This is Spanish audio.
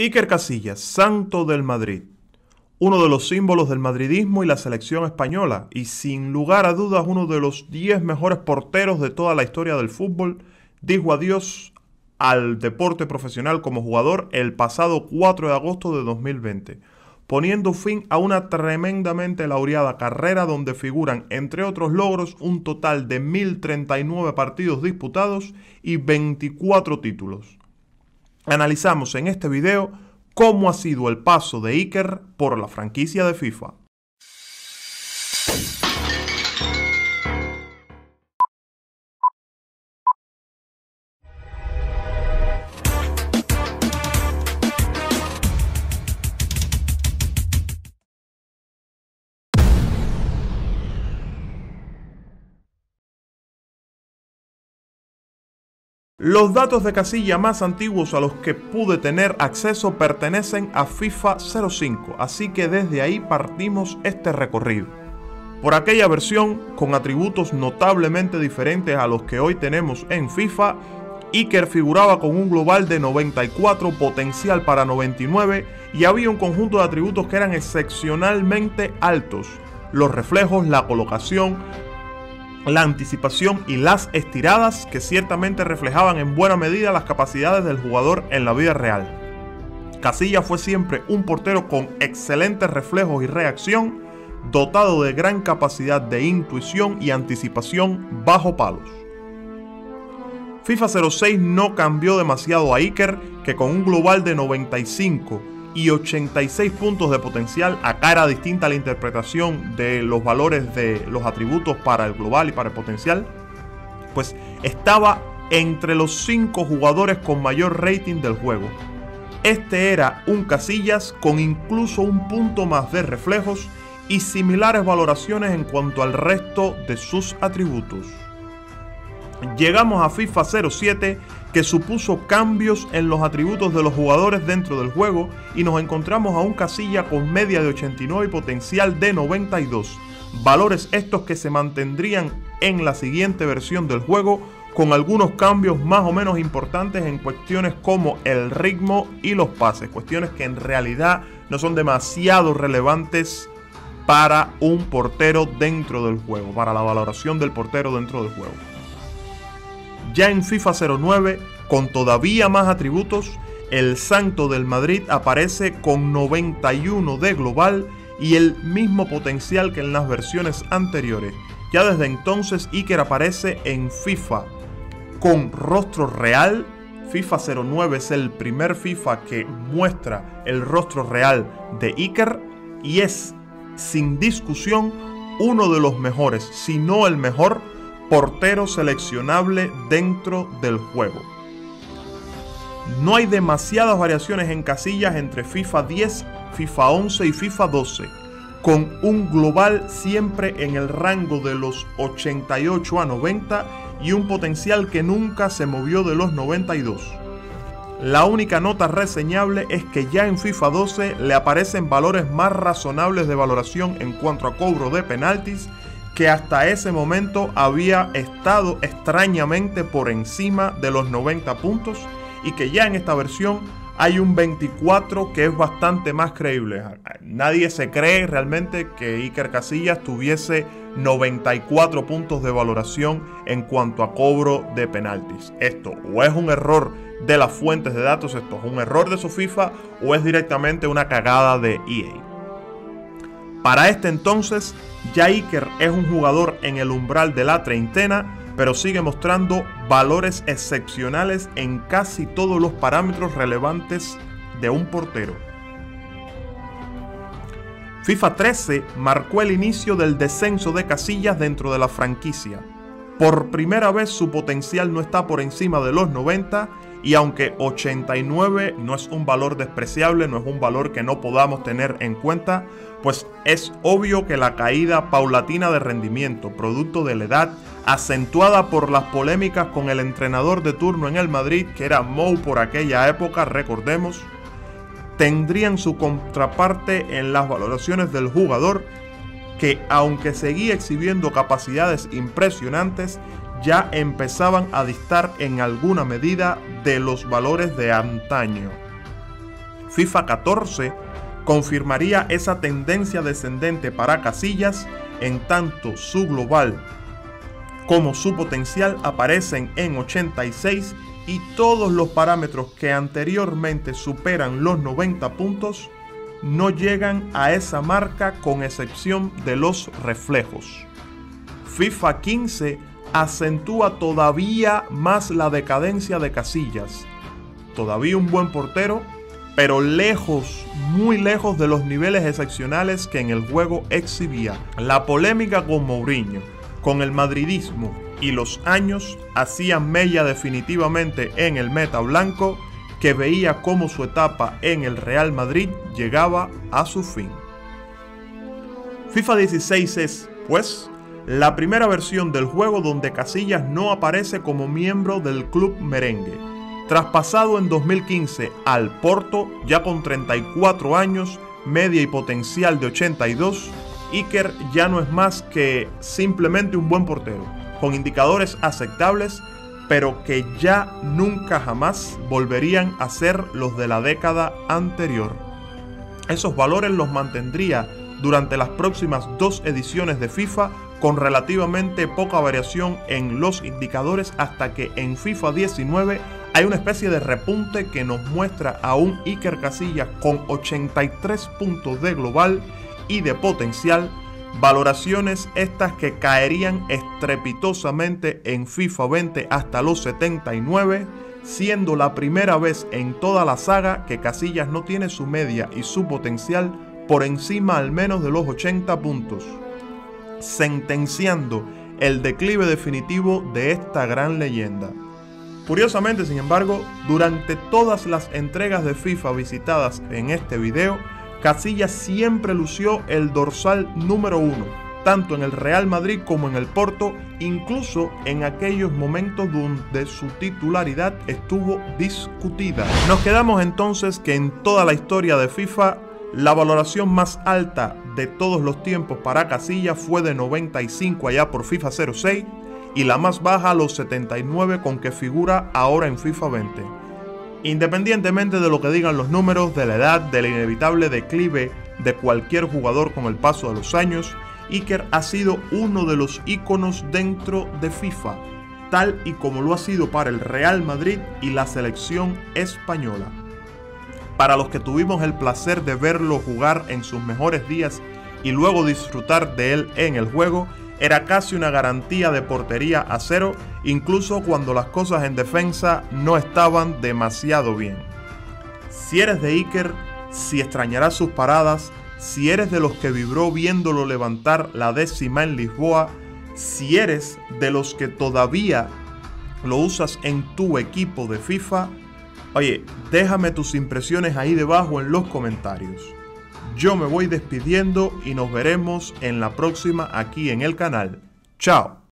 Iker Casillas, santo del Madrid, uno de los símbolos del madridismo y la selección española, y sin lugar a dudas uno de los 10 mejores porteros de toda la historia del fútbol, dijo adiós al deporte profesional como jugador el pasado 4 de agosto de 2020, poniendo fin a una tremendamente laureada carrera donde figuran, entre otros logros, un total de 1039 partidos disputados y 24 títulos. Analizamos en este video cómo ha sido el paso de Iker por la franquicia de FIFA. Los datos de Casillas más antiguos a los que pude tener acceso pertenecen a FIFA 05, así que desde ahí partimos este recorrido. Por aquella versión, con atributos notablemente diferentes a los que hoy tenemos en FIFA, Iker figuraba con un global de 94, potencial para 99, y había un conjunto de atributos que eran excepcionalmente altos: los reflejos, la colocación, la anticipación y las estiradas, que ciertamente reflejaban en buena medida las capacidades del jugador en la vida real. Casillas fue siempre un portero con excelentes reflejos y reacción, dotado de gran capacidad de intuición y anticipación bajo palos. FIFA 06 no cambió demasiado a Iker, que con un global de 95 y 86 puntos de potencial, a cara distinta a la interpretación de los valores de los atributos para el global y para el potencial, pues estaba entre los 5 jugadores con mayor rating del juego. Este era un Casillas con incluso un punto más de reflejos y similares valoraciones en cuanto al resto de sus atributos. Llegamos a FIFA 07, que supuso cambios en los atributos de los jugadores dentro del juego, y nos encontramos a un Casillas con media de 89 y potencial de 92, valores estos que se mantendrían en la siguiente versión del juego, con algunos cambios más o menos importantes en cuestiones como el ritmo y los pases, cuestiones que en realidad no son demasiado relevantes para un portero dentro del juego, para la valoración del portero dentro del juego. Ya en FIFA 09, con todavía más atributos, el santo del Madrid aparece con 91 de global y el mismo potencial que en las versiones anteriores. Ya desde entonces Iker aparece en FIFA con rostro real. FIFA 09 es el primer FIFA que muestra el rostro real de Iker y es, sin discusión, uno de los mejores, si no el mejor, portero seleccionable dentro del juego. No hay demasiadas variaciones en Casillas entre FIFA 10, FIFA 11 y FIFA 12, con un global siempre en el rango de los 88 a 90 y un potencial que nunca se movió de los 92. La única nota reseñable es que ya en FIFA 12 le aparecen valores más razonables de valoración en cuanto a cobro de penaltis, que hasta ese momento había estado extrañamente por encima de los 90 puntos, y que ya en esta versión hay un 24 que es bastante más creíble. Nadie se cree realmente que Iker Casillas tuviese 94 puntos de valoración en cuanto a cobro de penaltis. Esto o es un error de las fuentes de datos, esto es un error de SoFIFA, o es directamente una cagada de EA. Para este entonces, ya Iker es un jugador en el umbral de la treintena, pero sigue mostrando valores excepcionales en casi todos los parámetros relevantes de un portero. FIFA 13 marcó el inicio del descenso de Casillas dentro de la franquicia. Por primera vez su potencial no está por encima de los 90, y aunque 89 no es un valor despreciable, no es un valor que no podamos tener en cuenta, pues es obvio que la caída paulatina de rendimiento, producto de la edad, acentuada por las polémicas con el entrenador de turno en el Madrid, que era Mou por aquella época, recordemos, tendrían su contraparte en las valoraciones del jugador, que aunque seguía exhibiendo capacidades impresionantes, ya empezaban a distar en alguna medida de los valores de antaño. FIFA 14 confirmaría esa tendencia descendente para Casillas, en tanto su global como su potencial aparecen en 86 y todos los parámetros que anteriormente superan los 90 puntos no llegan a esa marca con excepción de los reflejos. FIFA 15 acentúa todavía más la decadencia de Casillas. Todavía un buen portero, pero lejos, muy lejos de los niveles excepcionales que en el juego exhibía. La polémica con Mourinho, con el madridismo y los años hacían mella definitivamente en el meta blanco, que veía cómo su etapa en el Real Madrid llegaba a su fin. FIFA 16 es, pues, la primera versión del juego donde Casillas no aparece como miembro del club merengue. Traspasado en 2015 al Porto, ya con 34 años, media y potencial de 82, Iker ya no es más que simplemente un buen portero, con indicadores aceptables, pero que ya nunca jamás volverían a ser los de la década anterior. Esos valores los mantendría durante las próximas dos ediciones de FIFA, con relativamente poca variación en los indicadores, hasta que en FIFA 19 hay una especie de repunte que nos muestra a un Iker Casillas con 83 puntos de global y de potencial, valoraciones estas que caerían estrepitosamente en FIFA 20 hasta los 79, siendo la primera vez en toda la saga que Casillas no tiene su media y su potencial por encima al menos de los 80 puntos, sentenciando el declive definitivo de esta gran leyenda. Curiosamente, sin embargo, durante todas las entregas de FIFA visitadas en este video, Casillas siempre lució el dorsal número 1, tanto en el Real Madrid como en el Porto, incluso en aquellos momentos donde su titularidad estuvo discutida. Nos quedamos entonces que en toda la historia de FIFA, la valoración más alta de todos los tiempos para Casillas fue de 95 allá por FIFA 06 y la más baja los 79 con que figura ahora en FIFA 20. Independientemente de lo que digan los números, de la edad, del inevitable declive de cualquier jugador con el paso de los años, Iker ha sido uno de los íconos dentro de FIFA, tal y como lo ha sido para el Real Madrid y la selección española. Para los que tuvimos el placer de verlo jugar en sus mejores días y luego disfrutar de él en el juego, era casi una garantía de portería a cero, incluso cuando las cosas en defensa no estaban demasiado bien. Si eres de Iker, si extrañarás sus paradas, si eres de los que vibró viéndolo levantar la décima en Lisboa, si eres de los que todavía lo usas en tu equipo de FIFA, oye, déjame tus impresiones ahí debajo en los comentarios. Yo me voy despidiendo y nos veremos en la próxima aquí en el canal. ¡Chao!